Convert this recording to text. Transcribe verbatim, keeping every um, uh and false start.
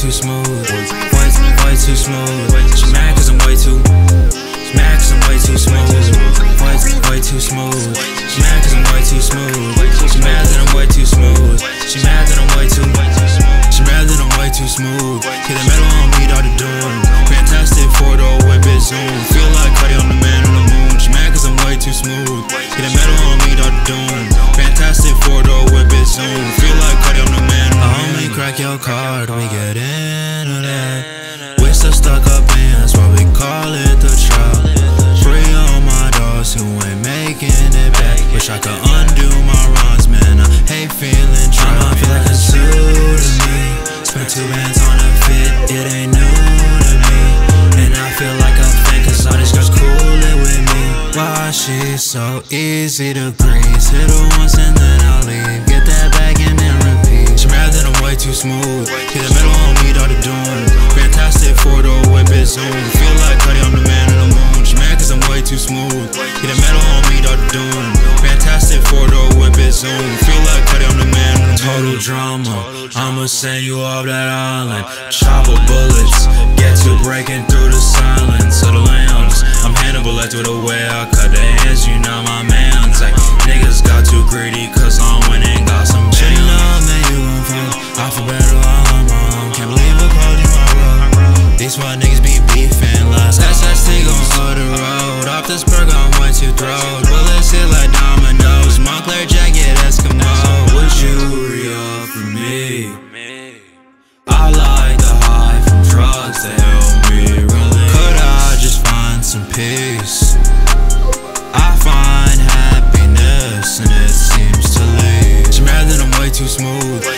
too smooth. Way, way too smooth. She mad cause I'm way too. She mad cause I'm way too smooth. Way, way too smooth. She mad cause I'm way too smooth. She mad that I'm way too smooth. She mad that I'm way too. She mad that I'm way too smooth. Hit the metal on me, all the doing. Fantastic four door whip it zoom. Feel like Cardi on the man on the moon. She mad cause I'm way too smooth. Hit the metal on me, all the doing. Fantastic four door whip it zoom. Feel like Cardi on the man on the moon. Crack your card, we get into that. We're so stuck up in, that's why we call it the trap. Free all my dogs who ain't making it back. Wish I could undo my wrongs, man, I hate feeling trapped. I feel like a zoo to me. Spent two bands on a fit, it ain't new to me. And I feel like a fan, cause all these girls cool it with me. Why she's so easy to grease. Hit her once and then I'll leave. Get that bag and then repeat. She mad that I'm way too smooth. Hit the metal on me, all the doing. Fantastic four door whip it zoom. Feel like Cardi, I'm the man on the moon. She mad cause I'm way too smooth. Hit the metal on me, all the doing. Fantastic four door whip it zoom. Feel like Cardi, I'm the man on the moon. Total drama, I'ma send you off that island. Chopper bullets, get you breaking through the silence of the lambs. I'm Hannibal, I threw the way I cut the hands, you know my man's like. Niggas got too greedy cause I went and got some bands. Shouldn't know, man, you gon' feel alphabetical all I'm wrong. Can't believe I called you my bro. These wild niggas be beefin' lies. S S T gon' hold the road. Off this burger, I'm way too throwed. Bullets hit like dominoes. Montclair jacket, Eskimo. Would you re-up for me? I like the high from drugs to help me release. Could I just find some peace? I find happiness and it seems to lead. She mad that I'm way too smooth.